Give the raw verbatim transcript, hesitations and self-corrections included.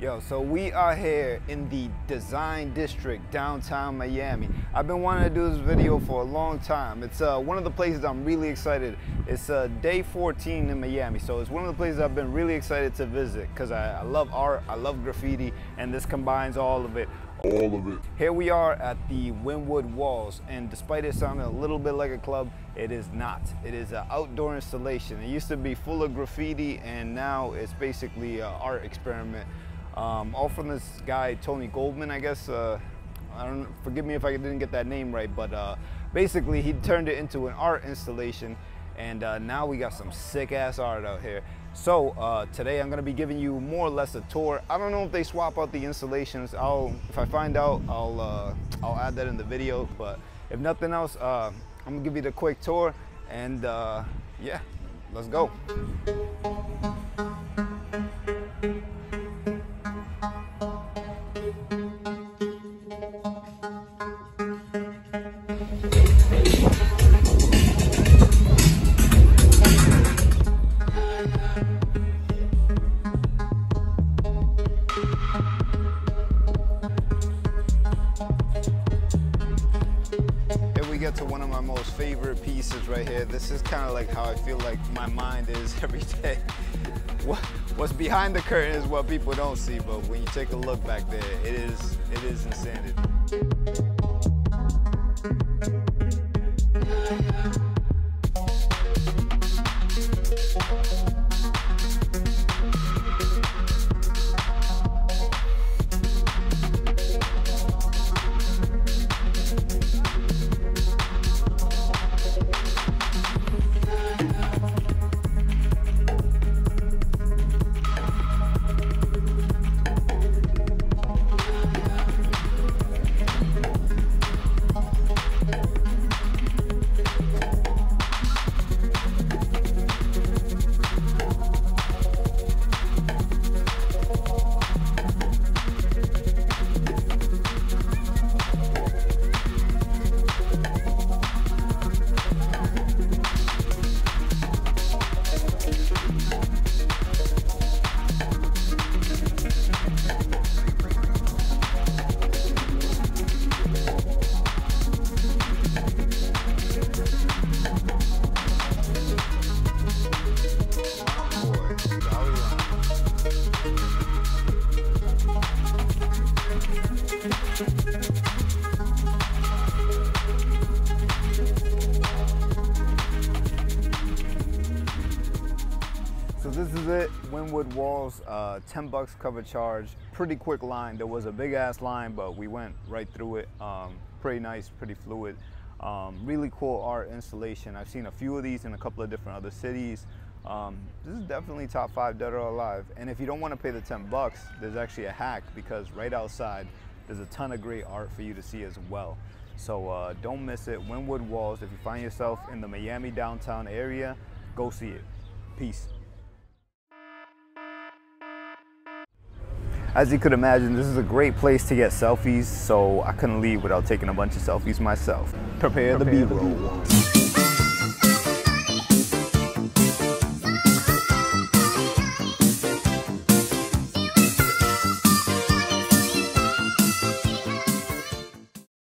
Yo, so we are here in the Design District, downtown Miami. I've been wanting to do this video for a long time. It's uh, one of the places I'm really excited. It's uh, day fourteen in Miami, so it's one of the places I've been really excited to visit because I, I love art, I love graffiti, and this combines all of it. All of it. Here we are at the Wynwood Walls, and despite it sounding a little bit like a club, it is not. It is an outdoor installation. It used to be full of graffiti, and now it's basically an art experiment. Um, all from this guy, Tony Goldman, I guess. Uh, I don't, forgive me if I didn't get that name right, but uh, basically he turned it into an art installation, and uh, now we got some sick-ass art out here. So uh, today I'm gonna be giving you more or less a tour. I don't know if they swap out the installations. I'll, if I find out, I'll, uh, I'll add that in the video, but if nothing else, uh, I'm gonna give you the quick tour, and uh, yeah, let's go. To one of my most favorite pieces right here. This is kind of like how I feel like my mind is every day. What, what's behind the curtain is what people don't see, but when you take a look back there, it is, it is insanity. This is it, Wynwood Walls, uh, ten bucks cover charge. Pretty quick line. There was a big ass line, but we went right through it. Um, pretty nice, pretty fluid. Um, really cool art installation. I've seen a few of these in a couple of different other cities. Um, this is definitely top five dead or alive. And if you don't want to pay the ten bucks, there's actually a hack, because right outside there's a ton of great art for you to see as well. So uh, don't miss it. Wynwood Walls, if you find yourself in the Miami downtown area, go see it. Peace. As you could imagine, this is a great place to get selfies, so I couldn't leave without taking a bunch of selfies myself. Prepare, Prepare the B-roll.